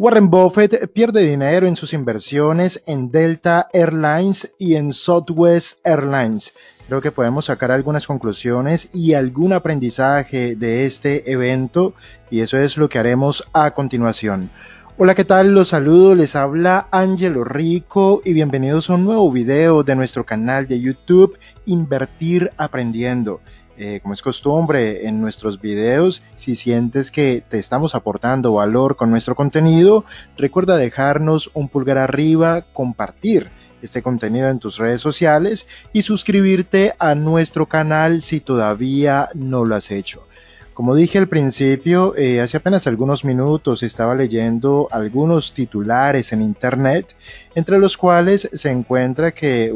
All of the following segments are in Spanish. Warren Buffett pierde dinero en sus inversiones en Delta Airlines y en Southwest Airlines. Creo que podemos sacar algunas conclusiones y algún aprendizaje de este evento, y eso es lo que haremos a continuación. Hola, ¿qué tal? Los saludo, les habla Ángelo Rico y bienvenidos a un nuevo video de nuestro canal de YouTube Invertir Aprendiendo. Como es costumbre en nuestros videos, si sientes que te estamos aportando valor con nuestro contenido, recuerda dejarnos un pulgar arriba, compartir este contenido en tus redes sociales y suscribirte a nuestro canal si todavía no lo has hecho. Como dije al principio, hace apenas algunos minutos estaba leyendo algunos titulares en internet, entre los cuales se encuentra que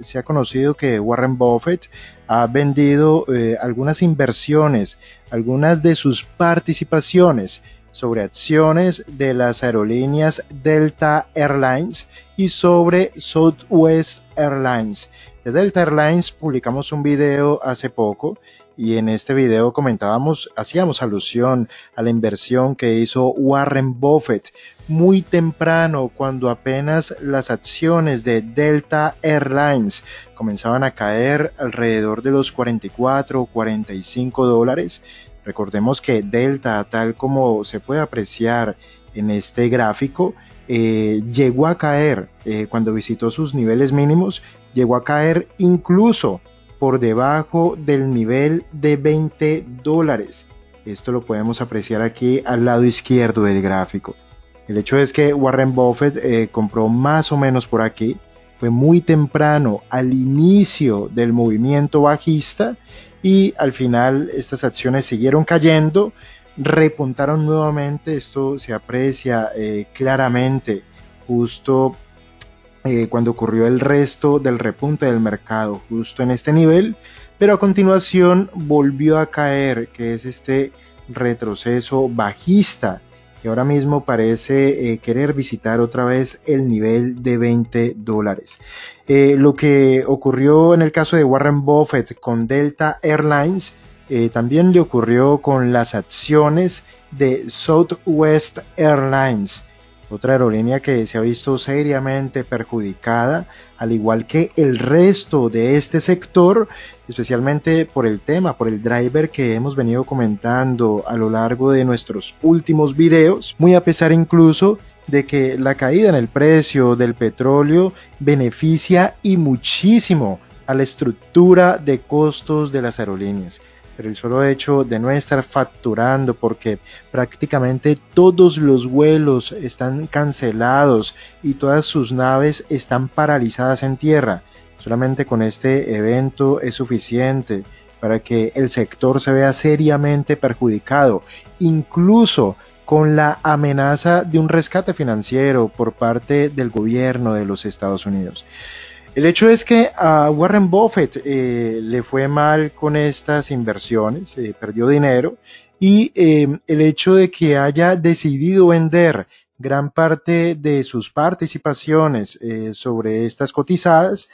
se ha conocido que Warren Buffett ha vendido algunas inversiones, algunas de sus participaciones sobre acciones de las aerolíneas Delta Airlines y sobre Southwest Airlines. De Delta Airlines publicamos un video hace poco, y en este video hacíamos alusión a la inversión que hizo Warren Buffett muy temprano, cuando apenas las acciones de Delta Airlines comenzaban a caer alrededor de los 44 o 45 dólares. Recordemos que Delta, tal como se puede apreciar en este gráfico, llegó a caer cuando visitó sus niveles mínimos, llegó a caer incluso por debajo del nivel de 20 dólares. Esto lo podemos apreciar aquí al lado izquierdo del gráfico. El hecho es que Warren Buffett compró más o menos por aquí, fue muy temprano al inicio del movimiento bajista y al final estas acciones siguieron cayendo, repuntaron nuevamente. Esto se aprecia claramente justo cuando ocurrió el resto del repunte del mercado, justo en este nivel, pero a continuación volvió a caer, que es este retroceso bajista que ahora mismo parece querer visitar otra vez el nivel de 20 dólares. Lo que ocurrió en el caso de Warren Buffett con Delta Airlines también le ocurrió con las acciones de Southwest Airlines, otra aerolínea que se ha visto seriamente perjudicada, al igual que el resto de este sector, especialmente por el tema, por el driver que hemos venido comentando a lo largo de nuestros últimos videos, muy a pesar incluso de que la caída en el precio del petróleo beneficia y muchísimo a la estructura de costos de las aerolíneas. Pero el solo hecho de no estar facturando, porque prácticamente todos los vuelos están cancelados y todas sus naves están paralizadas en tierra, solamente con este evento es suficiente para que el sector se vea seriamente perjudicado, incluso con la amenaza de un rescate financiero por parte del gobierno de los Estados Unidos. El hecho es que a Warren Buffett le fue mal con estas inversiones, perdió dinero, y el hecho de que haya decidido vender gran parte de sus participaciones sobre estas cotizadas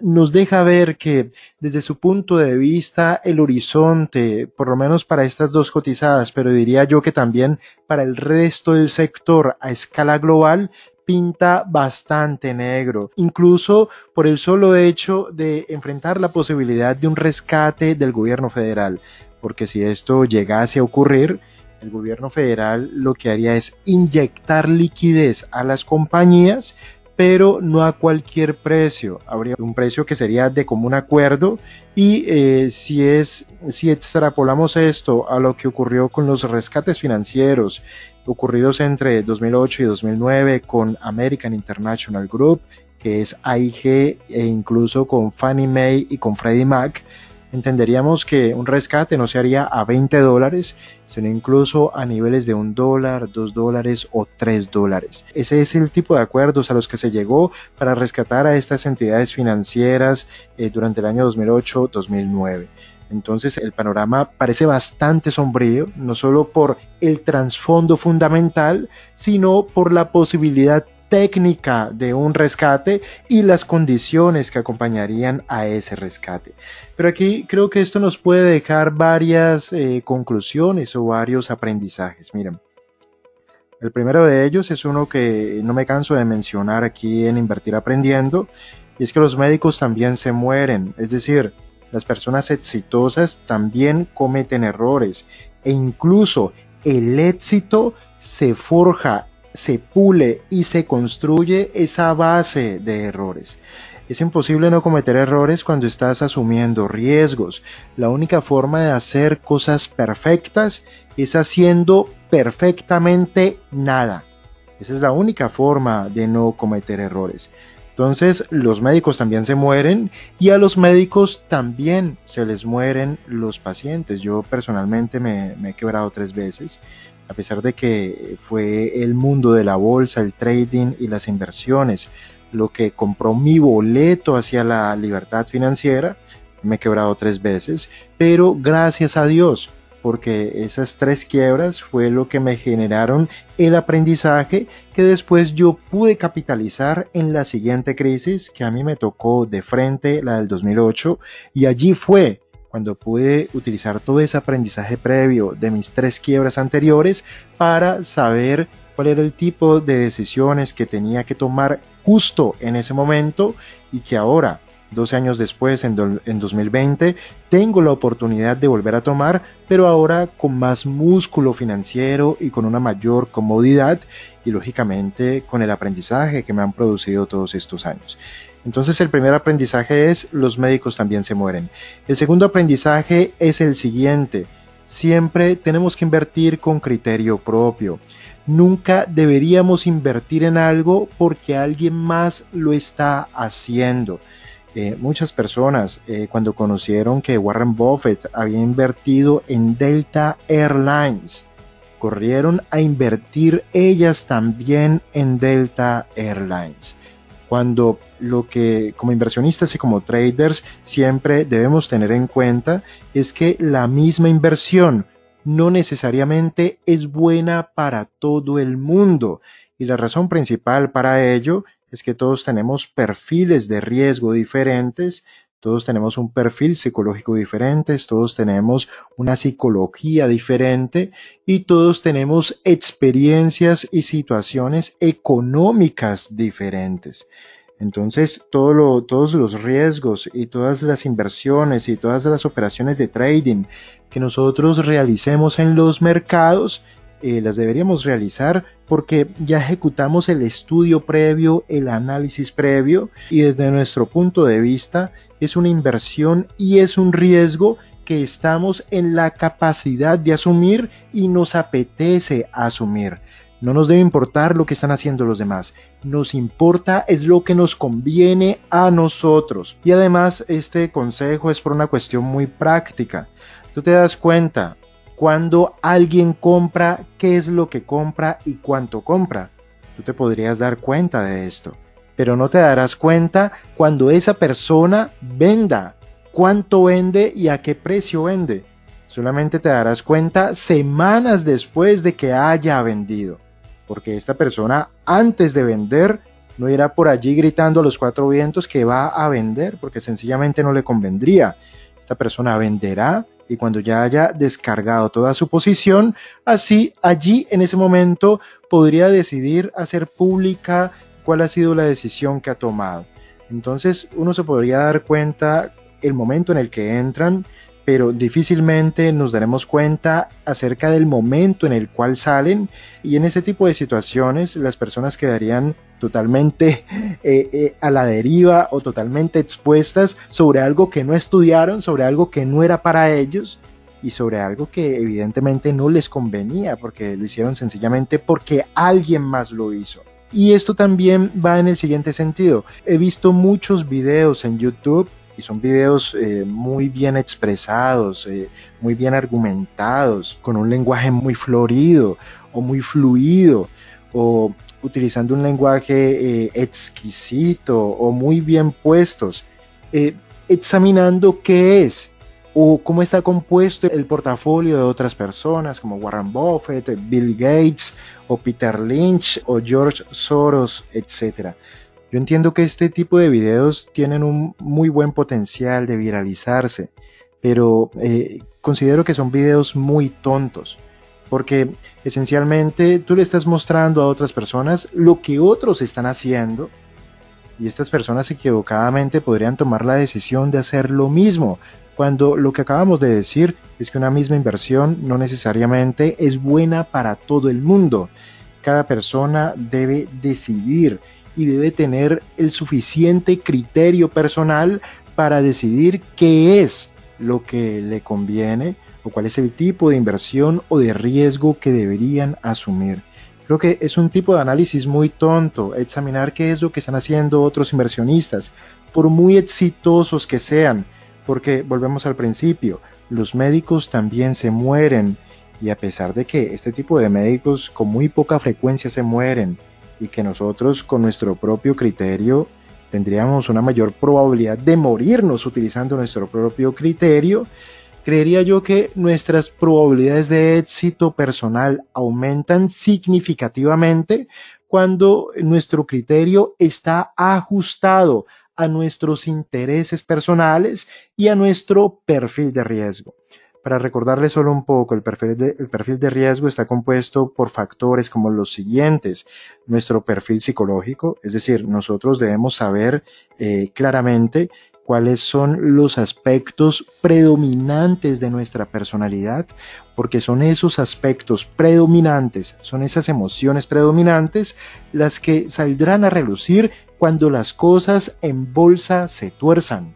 nos deja ver que desde su punto de vista el horizonte, por lo menos para estas dos cotizadas, pero diría yo que también para el resto del sector a escala global, pinta bastante negro, incluso por el solo hecho de enfrentar la posibilidad de un rescate del gobierno federal, porque si esto llegase a ocurrir, el gobierno federal lo que haría es inyectar liquidez a las compañías, pero no a cualquier precio. Habría un precio que sería de común acuerdo, y si extrapolamos esto a lo que ocurrió con los rescates financieros ocurridos entre 2008 y 2009 con American International Group, que es AIG, e incluso con Fannie Mae y con Freddie Mac, entenderíamos que un rescate no se haría a 20 dólares, sino incluso a niveles de $1, $2 o $3. Ese es el tipo de acuerdos a los que se llegó para rescatar a estas entidades financieras durante el año 2008-2009. Entonces el panorama parece bastante sombrío, no solo por el trasfondo fundamental, sino por la posibilidad técnica de un rescate y las condiciones que acompañarían a ese rescate. Pero aquí creo que esto nos puede dejar varias conclusiones o varios aprendizajes. Miren, El primero de ellos es uno que no me canso de mencionar aquí en Invertir Aprendiendo, y es que los médicos también se mueren, es decir, las personas exitosas también cometen errores, e incluso el éxito se forja, se pule y se construye esa base de errores. Es imposible no cometer errores cuando estás asumiendo riesgos. La única forma de hacer cosas perfectas es haciendo perfectamente nada. Esa es la única forma de no cometer errores. Entonces, los médicos también se mueren y a los médicos también se les mueren los pacientes. Yo personalmente me he quebrado 3 veces, a pesar de que fue el mundo de la bolsa, el trading y las inversiones lo que compró mi boleto hacia la libertad financiera. Me he quebrado 3 veces, pero gracias a Dios, porque esas 3 quiebras fue lo que me generaron el aprendizaje que después yo pude capitalizar en la siguiente crisis, que a mí me tocó de frente, la del 2008, y allí fue cuando pude utilizar todo ese aprendizaje previo de mis 3 quiebras anteriores para saber cuál era el tipo de decisiones que tenía que tomar justo en ese momento, y que ahora, 12 años después, en 2020, tengo la oportunidad de volver a tomar, pero ahora con más músculo financiero y con una mayor comodidad, y lógicamente con el aprendizaje que me han producido todos estos años. Entonces, el primer aprendizaje es: los médicos también se mueren. El segundo aprendizaje es el siguiente: siempre tenemos que invertir con criterio propio. Nunca deberíamos invertir en algo porque alguien más lo está haciendo. Muchas personas, cuando conocieron que Warren Buffett había invertido en Delta Airlines, corrieron a invertir ellas también en Delta Airlines. Cuando lo que como inversionistas y como traders siempre debemos tener en cuenta es que la misma inversión no necesariamente es buena para todo el mundo, y la razón principal para ello es que todos tenemos perfiles de riesgo diferentes, todos tenemos un perfil psicológico diferente, todos tenemos una psicología diferente y todos tenemos experiencias y situaciones económicas diferentes. Entonces, todos los riesgos y todas las inversiones y todas las operaciones de trading que nosotros realicemos en los mercados, las deberíamos realizar porque ya ejecutamos el estudio previo, el análisis previo, y desde nuestro punto de vista es una inversión y es un riesgo que estamos en la capacidad de asumir y nos apetece asumir. No nos debe importar lo que están haciendo los demás, nos importa es lo que nos conviene a nosotros. Y además, este consejo es por una cuestión muy práctica. Tú te das cuenta cuando alguien compra, qué es lo que compra y cuánto compra. Tú te podrías dar cuenta de esto, pero no te darás cuenta cuando esa persona venda, cuánto vende y a qué precio vende. Solamente te darás cuenta semanas después de que haya vendido, porque esta persona, antes de vender, no irá por allí gritando a los 4 vientos que va a vender, porque sencillamente no le convendría. Esta persona venderá, y cuando ya haya descargado toda su posición, así allí en ese momento podría decidir hacer pública cuál ha sido la decisión que ha tomado. Entonces, uno se podría dar cuenta el momento en el que entran, pero difícilmente nos daremos cuenta acerca del momento en el cual salen, y en ese tipo de situaciones las personas quedarían totalmente a la deriva o totalmente expuestas sobre algo que no estudiaron, sobre algo que no era para ellos y sobre algo que evidentemente no les convenía, porque lo hicieron sencillamente porque alguien más lo hizo. Y esto también va en el siguiente sentido: he visto muchos videos en YouTube, y son videos muy bien expresados, muy bien argumentados, con un lenguaje muy florido o muy fluido, o utilizando un lenguaje exquisito o muy bien puestos, examinando qué es o cómo está compuesto el portafolio de otras personas como Warren Buffett, Bill Gates o Peter Lynch o George Soros, etc. Yo entiendo que este tipo de videos tienen un muy buen potencial de viralizarse, pero considero que son videos muy tontos. porque esencialmente tú le estás mostrando a otras personas lo que otros están haciendo y estas personas equivocadamente podrían tomar la decisión de hacer lo mismo, cuando lo que acabamos de decir es que una misma inversión no necesariamente es buena para todo el mundo. Cada persona debe decidir y debe tener el suficiente criterio personal para decidir qué es lo que le conviene o cuál es el tipo de inversión o de riesgo que deberían asumir. Creo que es un tipo de análisis muy tonto examinar qué es lo que están haciendo otros inversionistas, por muy exitosos que sean, porque volvemos al principio, los médicos también se mueren, y a pesar de que este tipo de médicos con muy poca frecuencia se mueren y que nosotros con nuestro propio criterio tendríamos una mayor probabilidad de morirnos utilizando nuestro propio criterio, creería yo que nuestras probabilidades de éxito personal aumentan significativamente cuando nuestro criterio está ajustado a nuestros intereses personales y a nuestro perfil de riesgo. Para recordarles solo un poco, el perfil de riesgo está compuesto por factores como los siguientes. Nuestro perfil psicológico, es decir, nosotros debemos saber claramente cuáles son los aspectos predominantes de nuestra personalidad, porque son esos aspectos predominantes, son esas emociones predominantes las que saldrán a relucir cuando las cosas en bolsa se tuerzan.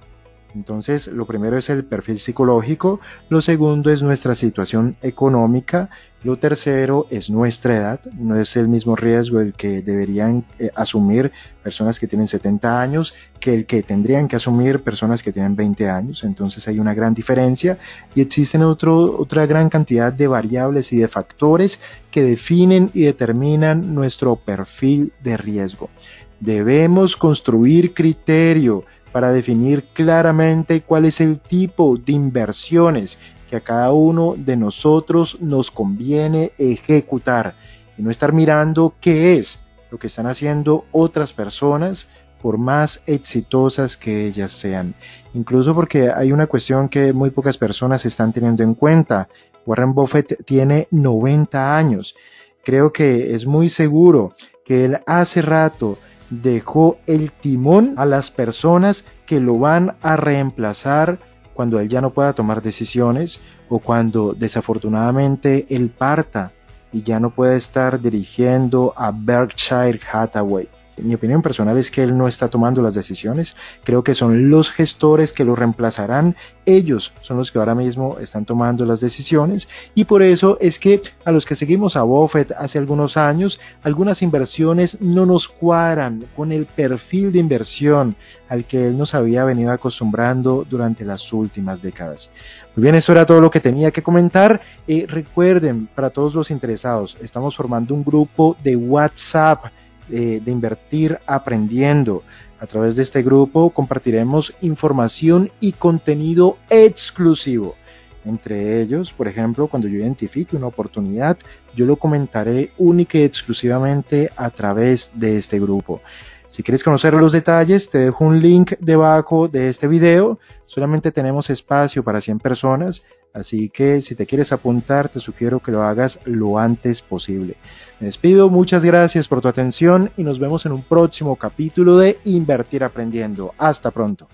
Entonces, lo primero es el perfil psicológico, lo segundo es nuestra situación económica, lo tercero es nuestra edad. No es el mismo riesgo el que deberían asumir personas que tienen 70 años que el que tendrían que asumir personas que tienen 20 años. Entonces hay una gran diferencia y existen otra gran cantidad de variables y de factores que definen y determinan nuestro perfil de riesgo. Debemos construir criterio para definir claramente cuál es el tipo de inversiones que a cada uno de nosotros nos conviene ejecutar y no estar mirando qué es lo que están haciendo otras personas por más exitosas que ellas sean. Incluso porque hay una cuestión que muy pocas personas están teniendo en cuenta. Warren Buffett tiene 90 años. Creo que es muy seguro que él hace rato dejó el timón a las personas que lo van a reemplazar cuando él ya no pueda tomar decisiones o cuando desafortunadamente él parta y ya no puede estar dirigiendo a Berkshire Hathaway. Mi opinión personal es que él no está tomando las decisiones, creo que son los gestores que lo reemplazarán, ellos son los que ahora mismo están tomando las decisiones y por eso es que a los que seguimos a Buffett hace algunos años, algunas inversiones no nos cuadran con el perfil de inversión al que él nos había venido acostumbrando durante las últimas décadas. Muy bien, eso era todo lo que tenía que comentar. Recuerden, para todos los interesados, estamos formando un grupo de WhatsApp de Invertir Aprendiendo. A través de este grupo compartiremos información y contenido exclusivo. Entre ellos, por ejemplo, cuando yo identifique una oportunidad, yo lo comentaré única y exclusivamente a través de este grupo. Si quieres conocer los detalles, te dejo un link debajo de este video. Solamente tenemos espacio para 100 personas. Así que si te quieres apuntar, te sugiero que lo hagas lo antes posible. Me despido, muchas gracias por tu atención y nos vemos en un próximo capítulo de Invertir Aprendiendo. Hasta pronto.